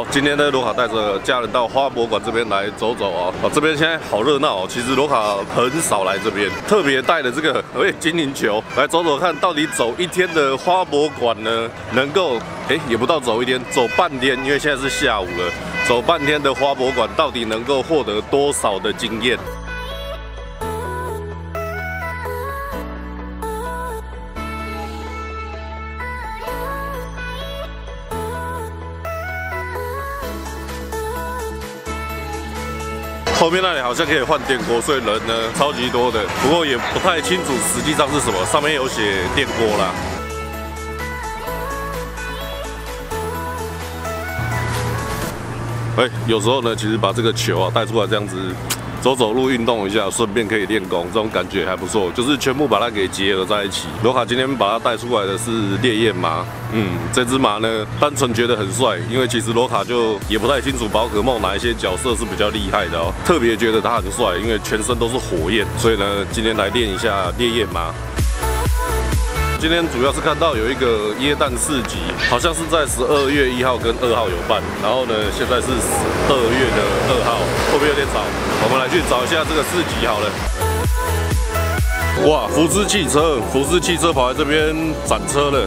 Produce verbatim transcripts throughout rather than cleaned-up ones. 好，今天呢，罗卡带着家人到花博馆这边来走走啊、哦。啊，这边现在好热闹哦。其实罗卡很少来这边，特别带了这个哎精灵球来走走看，到底走一天的花博馆呢，能够哎也不到走一天，走半天，因为现在是下午了，走半天的花博馆到底能够获得多少的经验？ 后面那里好像可以换电锅，所以人呢超级多的，不过也不太清楚实际上是什么，上面有写电锅啦。哎，有时候呢，其实把这个球啊带出来这样子走走路、运动一下，顺便可以练功，这种感觉还不错。就是全部把它给结合在一起。罗卡今天把它带出来的是烈焰麻，嗯，这只麻呢，单纯觉得很帅，因为其实罗卡就也不太清楚宝可梦哪一些角色是比较厉害的哦，特别觉得它很帅，因为全身都是火焰，所以呢，今天来练一下烈焰麻。 今天主要是看到有一个耶诞市集，好像是在十二月一号跟二号有办。然后呢，现在是十二月的二号，会不会有点早？我们来去找一下这个市集好了。 哇，福斯汽车，福斯汽车跑来这边展车了。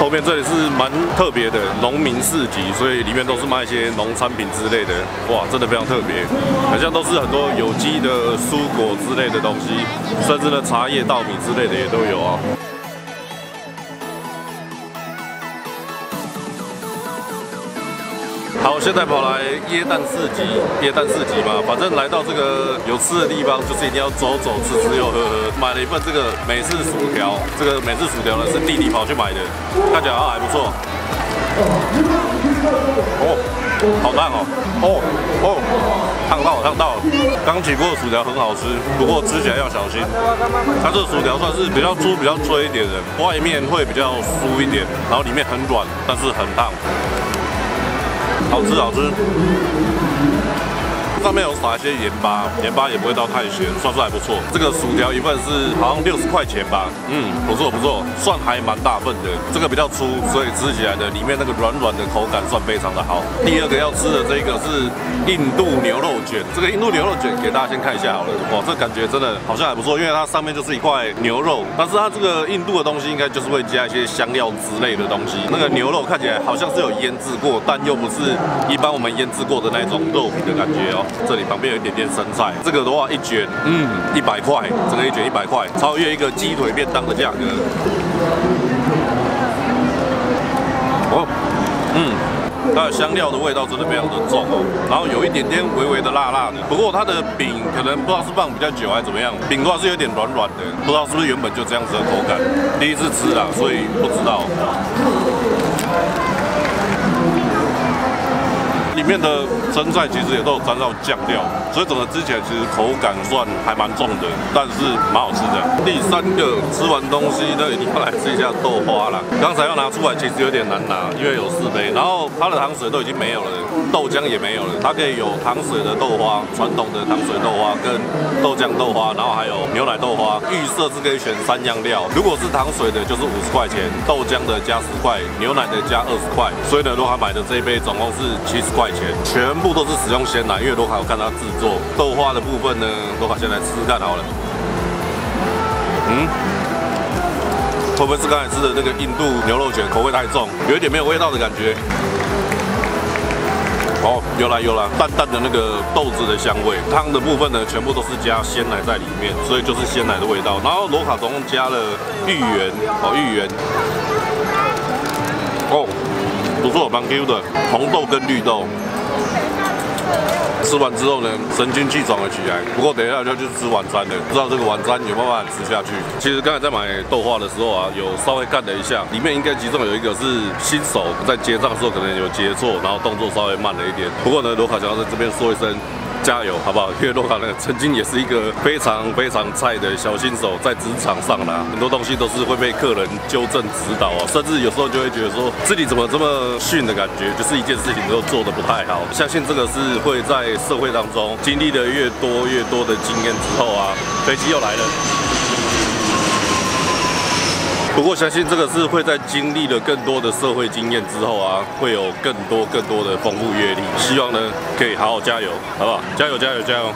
后面这里是蛮特别的农民市集，所以里面都是卖一些农产品之类的。哇，真的非常特别，好像都是很多有机的蔬果之类的东西，甚至呢茶叶、稻米之类的也都有啊。 好，现在跑来耶诞市集，耶诞市集嘛，反正来到这个有吃的地方，就是一定要走走吃吃又喝喝。买了一份这个美式薯条，这个美式薯条呢是弟弟跑去买的，看起来还不错。哦，好烫哦，哦哦，烫到烫到了。刚起锅的薯条很好吃，不过吃起来要小心。它这个薯条算是比较粗、比较脆一点的，外面会比较酥一点，然后里面很软，但是很烫。 好吃好吃，上面有撒一些盐巴，盐巴也不会到太咸，算是还不错。这个薯条一份是好像六十块钱吧，嗯，不错不错，算还蛮大份的。这个比较粗，所以吃起来的里面那个软软的口感算非常的好。第二个要吃的这个是印度牛肉卷，这个印度牛肉卷给大家先看一下好了。哇，这感觉真的好像还不错，因为它上面就是一块牛肉，但是它这个印度的东西应该就是会加一些香料之类的东西。那个牛肉看起来好像是有腌制过，但又不是一般我们腌制过的那种肉皮的感觉哦。 这里旁边有一点点生菜，这个的话一卷，嗯，一百块，这个一卷一百块，超越一个鸡腿便当的价格。哦，嗯。 它的香料的味道真的非常的重哦，然后有一点点微微的辣辣的。不过它的饼可能不知道是放比较久还是怎么样，饼的话是有点软软的，不知道是不是原本就这样子的口感。第一次吃啦，所以不知道。里面的生菜其实也都有沾到酱料，所以整个吃起来其实口感算还蛮重的，但是蛮好吃的。第三个，吃完东西呢，一定要来吃一下豆花啦。刚才要拿出来其实有点难拿，因为有四杯，然后它的糖水都已经没有了，豆浆也没有了。它可以有糖水的豆花，传统的糖水豆花跟豆浆豆花，然后还有牛奶豆花。预设是可以选三样料，如果是糖水的就是五十块钱，豆浆的加十块，牛奶的加二十块。所以呢，如果他买的这一杯总共是七十块。 全部都是使用鲜奶，因为罗卡有看他制作豆花的部分呢，罗卡先来吃吃看好了。嗯，会不会是刚才吃的那个印度牛肉卷口味太重，有一点没有味道的感觉？哦，有啦有啦，淡淡的那个豆子的香味。汤的部分呢，全部都是加鲜奶在里面，所以就是鲜奶的味道。然后罗卡总共加了芋圆，哦芋圆，哦。 不错，蛮 Q 的，红豆跟绿豆。吃完之后呢，神清气爽了起来。不过等一下就去吃晚餐了，不知道这个晚餐有没有办法吃下去。其实刚才在买豆花的时候啊，有稍微看了一下，里面应该其中有一个是新手在结账的时候可能有结错，然后动作稍微慢了一点。不过呢，罗卡想要在这边说一声。 加油，好不好？因为洛卡呢，曾经也是一个非常非常菜的小新手，在职场上啦，很多东西都是会被客人纠正指导啊，甚至有时候就会觉得说自己怎么这么逊的感觉，就是一件事情都做得不太好。相信这个是会在社会当中经历的越多越多的经验之后啊，飞机又来了。 不过，相信这个是会在经历了更多的社会经验之后啊，会有更多更多的丰富阅历。希望呢，可以好好加油，好不好？加油，加油，加油！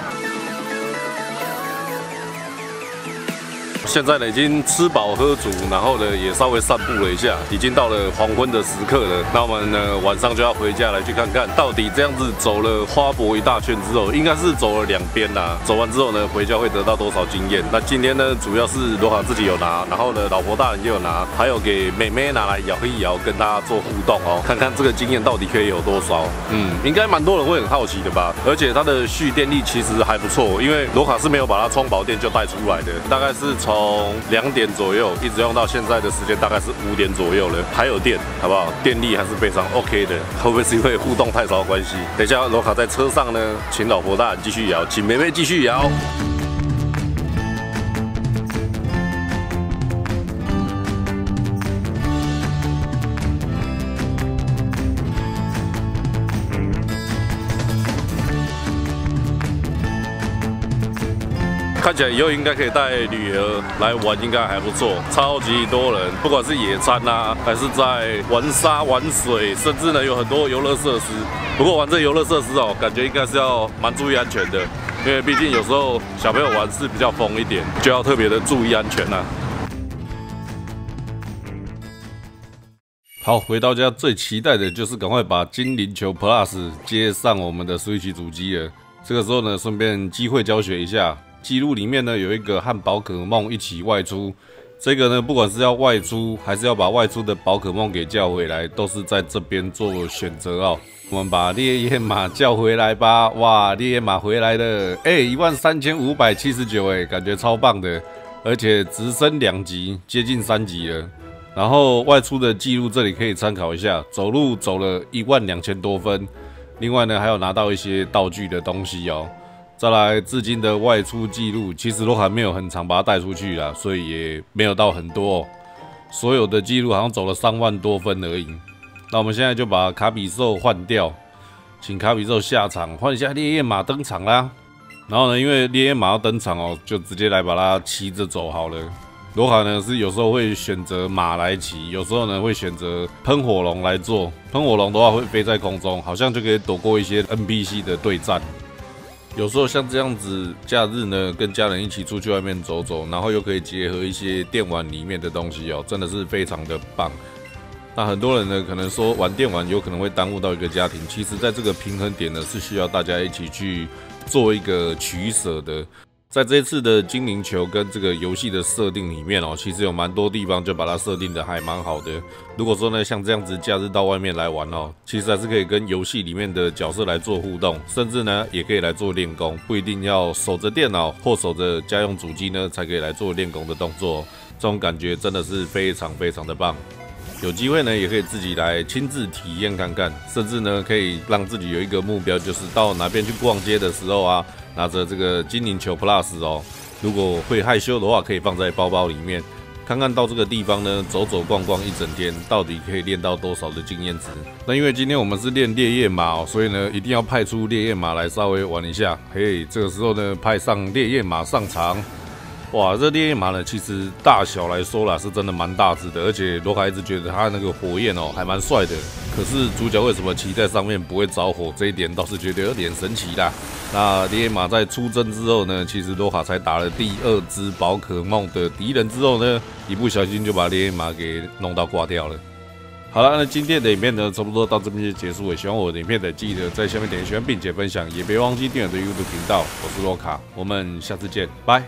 现在呢，已经吃饱喝足，然后呢也稍微散步了一下，已经到了黄昏的时刻了。那我们呢晚上就要回家来去看看，到底这样子走了花博一大圈之后，应该是走了两边啦。走完之后呢，回家会得到多少经验？那今天呢，主要是罗卡自己有拿，然后呢老婆大人也有拿，还有给妹妹拿来摇一摇，跟大家做互动哦，看看这个经验到底可以有多少。嗯，应该蛮多人会很好奇的吧？而且它的蓄电力其实还不错，因为罗卡是没有把它充饱电就带出来的，大概是从。 从两点左右一直用到现在的时间，大概是五点左右了，还有电，好不好？电力还是非常 OK 的，会不会是因为互动太少的关系？等一下罗卡在车上呢，请老婆大人继续摇，请妹妹继续摇。 看起来以后应该可以带女儿来玩，应该还不错。超级多人，不管是野餐啊，还是在玩沙、玩水，甚至呢有很多游乐设施。不过玩这游乐设施哦，感觉应该是要蛮注意安全的，因为毕竟有时候小朋友玩是比较疯一点，就要特别的注意安全啊。 好，回到家最期待的就是赶快把精灵球 Plus 接上我们的 Switch 主机了。这个时候呢，顺便机会教学一下。 记录里面呢有一个和宝可梦一起外出，这个呢不管是要外出还是要把外出的宝可梦给叫回来，都是在这边做选择哦。我们把烈焰马叫回来吧！哇，烈焰马回来了，哎、欸，一万三千五百七十九，哎，感觉超棒的，而且直升两级，接近三级了。然后外出的记录这里可以参考一下，走路走了一万两千多分，另外呢还有拿到一些道具的东西哦。 再来，至今的外出记录，其实都还没有很常把它带出去啦，所以也没有到很多、哦。所有的记录好像走了三万多分而已。那我们现在就把卡比兽换掉，请卡比兽下场，换一下烈焰马登场啦。然后呢，因为烈焰马要登场哦，就直接来把它骑着走好了。罗卡呢是有时候会选择马来骑，有时候呢会选择喷火龙来做。喷火龙的话会飞在空中，好像就可以躲过一些 N P C 的对战。 有时候像这样子，假日呢跟家人一起出去外面走走，然后又可以结合一些电玩里面的东西哦，真的是非常的棒。那很多人呢可能说玩电玩有可能会耽误到一个家庭，其实在这个平衡点呢是需要大家一起去做一个取舍的。在这一次的精灵球跟这个游戏的设定里面哦，其实有蛮多地方就把它设定的还蛮好的。如果说呢像这样子假日到外面来玩哦，其实还是可以跟游戏里面的角色来做互动，甚至呢也可以来做练功，不一定要守着电脑或守着家用主机呢才可以来做练功的动作。这种感觉真的是非常非常的棒。有机会呢也可以自己来亲自体验看看，甚至呢可以让自己有一个目标，就是到哪边去逛街的时候啊，拿着这个精灵球 Plus 哦，如果会害羞的话，可以放在包包里面。 看看到这个地方呢，走走逛逛一整天，到底可以练到多少的经验值？那因为今天我们是练烈焰马哦，所以呢一定要派出烈焰马来稍微玩一下。嘿，这个时候呢派上烈焰马上场，哇，这烈焰马呢其实大小来说啦，是真的蛮大只的，而且罗卡一直觉得它那个火焰哦还蛮帅的。可是主角为什么骑在上面不会着火，这一点倒是觉得有点神奇啦。那烈焰马在出征之后呢，其实罗卡才打了第二只宝可梦的敌人之后呢。 一不小心就把烈焰马给弄到挂掉了。好了，那今天的影片呢，差不多到这边就结束了。喜欢我的影片的，记得在下面点个喜欢并且分享，也别忘记订阅我的 YouTube 频道。我是罗卡，我们下次见，拜。